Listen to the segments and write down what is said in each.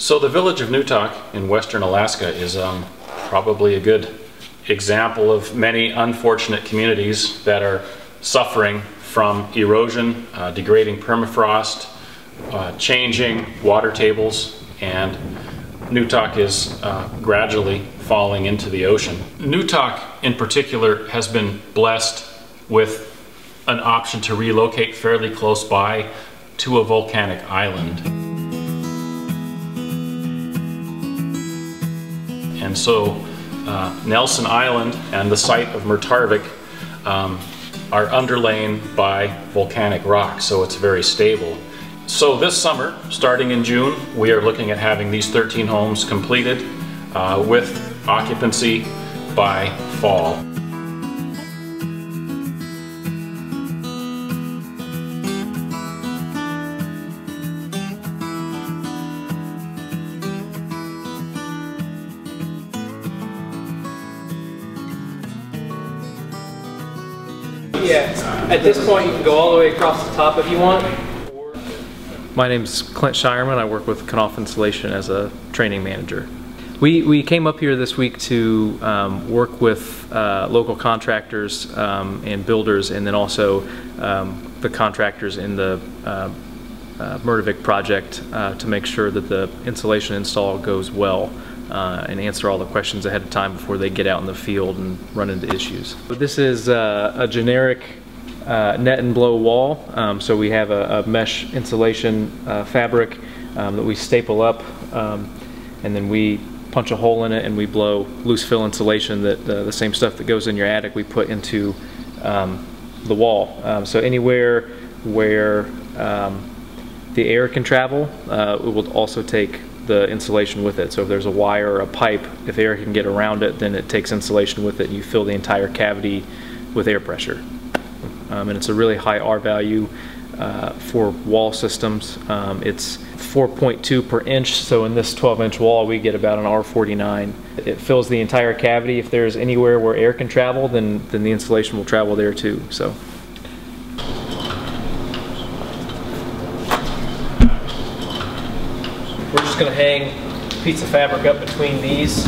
So the village of Newtok in western Alaska is probably a good example of many unfortunate communities that are suffering from erosion, degrading permafrost, changing water tables, and Newtok is gradually falling into the ocean. Newtok in particular has been blessed with an option to relocate fairly close by to a volcanic island. And so Nelson Island and the site of Mertarvik are underlain by volcanic rock, so it's very stable. So this summer, starting in June, we are looking at having these 13 homes completed with occupancy by fall. Yeah, at this point you can go all the way across the top if you want. My name's Clint Shireman. I work with Knauf Insulation as a training manager. We came up here this week to work with local contractors and builders, and then also the contractors in the Mertarvik project to make sure that the insulation install goes well. And answer all the questions ahead of time before they get out in the field and run into issues. But this is a generic net and blow wall. So we have a mesh insulation fabric that we staple up, and then we punch a hole in it and we blow loose fill insulation, that the same stuff that goes in your attic we put into the wall. So anywhere where the air can travel, it will also take the insulation with it. So if there's a wire or a pipe, if air can get around it, then it takes insulation with it, and you fill the entire cavity with air pressure. And it's a really high R-value for wall systems. It's 4.2 per inch, so in this 12-inch wall we get about an R49. It fills the entire cavity. If there's anywhere where air can travel, then the insulation will travel there too. So. We're just going to hang a piece of fabric up between these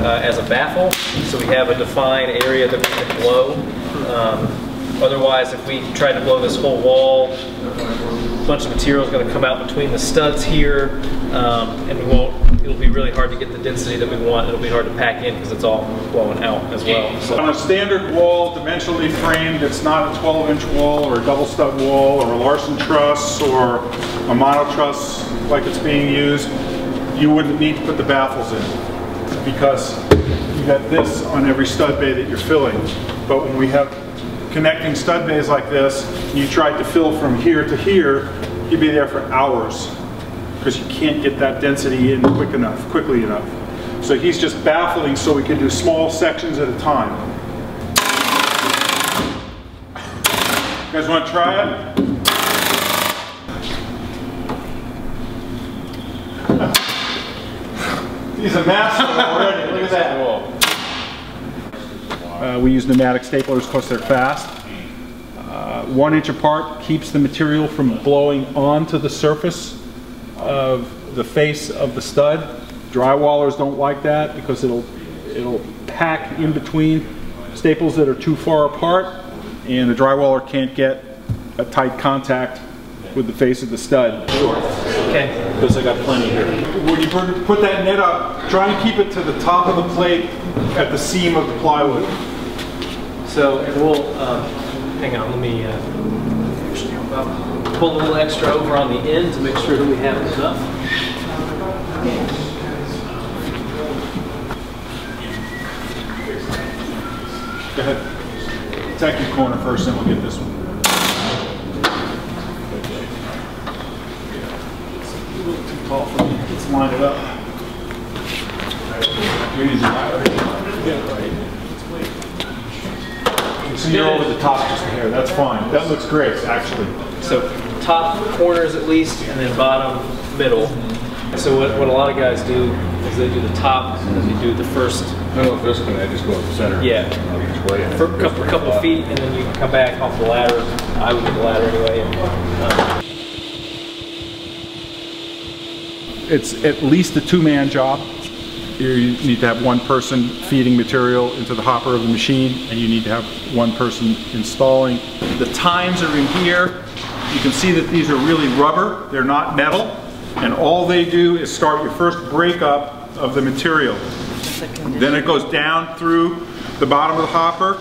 as a baffle, so we have a defined area that we can blow. Otherwise, if we try to blow this whole wall, a bunch of material is going to come out between the studs here, and we won't. It'll be really hard to get the density that we want. It'll be hard to pack in because it's all blowing out as well. So. On a standard wall, dimensionally framed, it's not a 12-inch wall or a double stud wall or a Larson truss or a mono truss like it's being used. You wouldn't need to put the baffles in because you got this on every stud bay that you're filling. But when we have connecting stud bays like this, you tried to fill from here to here, you'd be there for hours because you can't get that density in quickly enough. So he's just baffling so we can do small sections at a time. You guys want to try it? He's a master already. Look at that. We use pneumatic staplers because they're fast. 1 inch apart keeps the material from blowing onto the surface of the face of the stud. Drywallers don't like that because it'll pack in between staples that are too far apart, and the drywaller can't get a tight contact with the face of the stud. Sure. Okay. Because I got plenty here. When you put that net up, try and keep it to the top of the plate at the seam of the plywood. So, and we'll, hang on, let me actually help out. Pull a little extra over on the end to make sure that we have enough. Go ahead. Tack your corner first, then we'll get this one. A little too tall for me. Let's line it up. So you're over the top just here. That's fine. That looks great, actually. So top corners at least, and then bottom, middle. So what a lot of guys do is they do the top, and then they do the first. No, first one. I just go up the center. Yeah. For a couple of feet, and then you come back off the ladder. I would do the ladder anyway. it's at least a two-man job. You need to have one person feeding material into the hopper of the machine, and you need to have one person installing. The tines are in here. You can see that these are really rubber, they're not metal, and all they do is start your first breakup of the material. Then it goes down through the bottom of the hopper,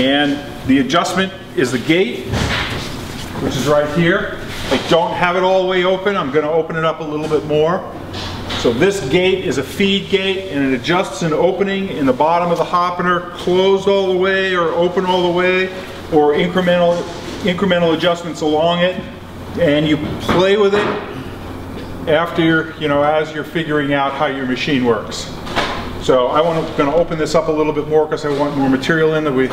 and the adjustment is the gate, which is right here. I don't have it all the way open, I'm going to open it up a little bit more. So this gate is a feed gate, and it adjusts an opening in the bottom of the hopper, closed all the way or open all the way, or incremental adjustments along it, and you play with it after you're, as you're figuring out how your machine works. So I'm going to open this up a little bit more because I want more material in than we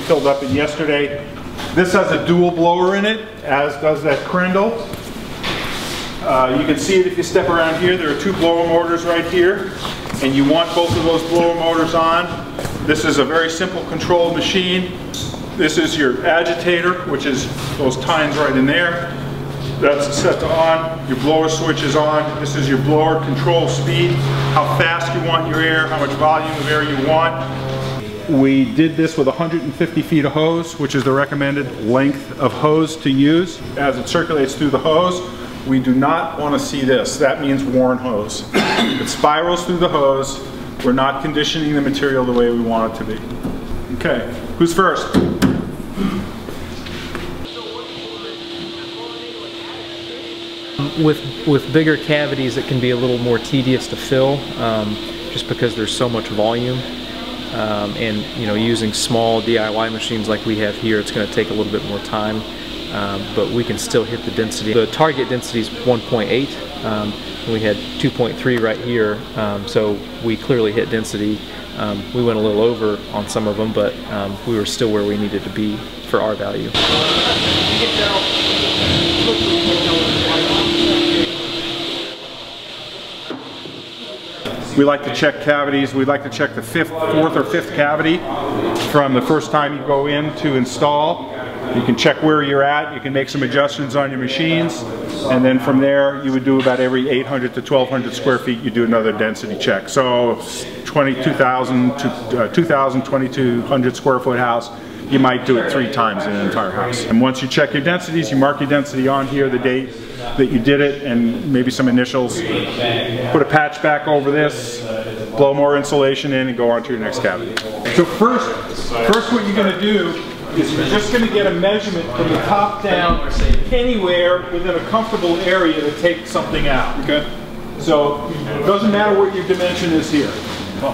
filled up in yesterday. This has a dual blower in it, as does that Crindle. You can see it if you step around here. There are two blower motors right here, and you want both of those blower motors on. This is a very simple control machine. This is your agitator, which is those tines right in there. That's set to on. Your blower switch is on. This is your blower control speed, how fast you want your air, how much volume of air you want. We did this with 150 feet of hose, which is the recommended length of hose to use. As it circulates through the hose, we do not want to see this. That means worn hose. It spirals through the hose. We're not conditioning the material the way we want it to be. Okay, who's first? With bigger cavities, it can be a little more tedious to fill, just because there's so much volume. And using small DIY machines like we have here, it's going to take a little bit more time, but we can still hit the density. The target density is 1.8, and we had 2.3 right here, so we clearly hit density. We went a little over on some of them, but we were still where we needed to be for our value. We like to check cavities. We like to check the fourth or fifth cavity from the first time you go in to install. You can check where you're at. You can make some adjustments on your machines. And then from there, you would do about every 800 to 1,200 square feet, you do another density check. So 2,200 square foot house, you might do it 3 times in an entire house. And once you check your densities, you mark your density on here, the date that you did it, and maybe some initials. Put a patch back over this, blow more insulation in, and go on to your next cavity. So first what you're going to do is you're just going to get a measurement from the top down, anywhere within a comfortable area to take something out. Okay. So it doesn't matter what your dimension is here.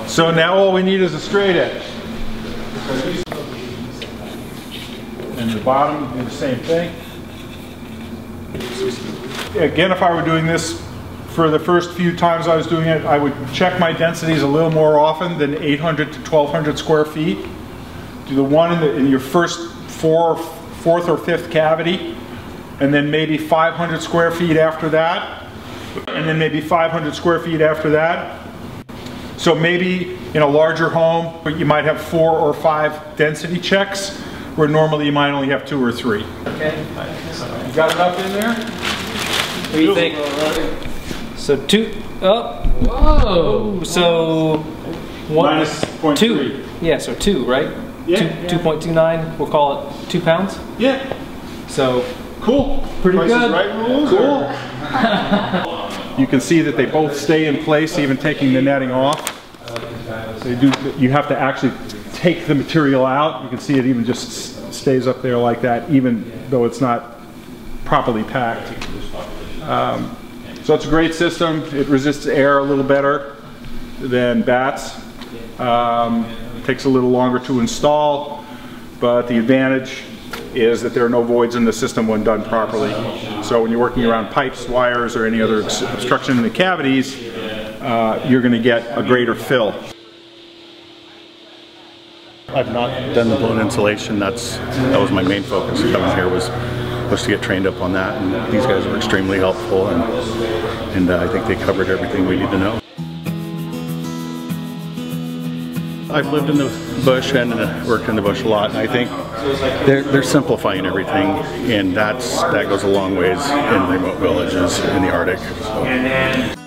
So now all we need is a straight edge. And the bottom, do the same thing. Again, if I were doing this for the first few times I was doing it, I would check my densities a little more often than 800 to 1,200 square feet. Do the one in your first fourth or fifth cavity, and then maybe 500 square feet after that, and then maybe 500 square feet after that. So maybe in a larger home, but you might have 4 or 5 density checks, where normally you might only have 2 or 3. Okay. You got it up in there? What do you think? So 2 up. Whoa. So 1 minus 0.2. Yeah, so 2, right? Yeah. 2.29. We'll call it 2 pounds. Yeah. So cool. Pretty good. Price is Right rules. Cool. You can see that they both stay in place, even taking the netting off. They do. You have to actually take the material out. You can see it even just stays up there like that, even though it's not properly packed. So it's a great system. It resists air a little better than bats. It takes a little longer to install, but the advantage is that there are no voids in the system when done properly. So when you're working around pipes, wires, or any other obstruction in the cavities, you're going to get a greater fill. I've not done the blown insulation. That was my main focus coming here, was to get trained up on that, and these guys were extremely helpful, and I think they covered everything we need to know. I've lived in the bush and worked in the bush a lot, and I think They're simplifying everything, and that goes a long ways in remote villages in the Arctic. So.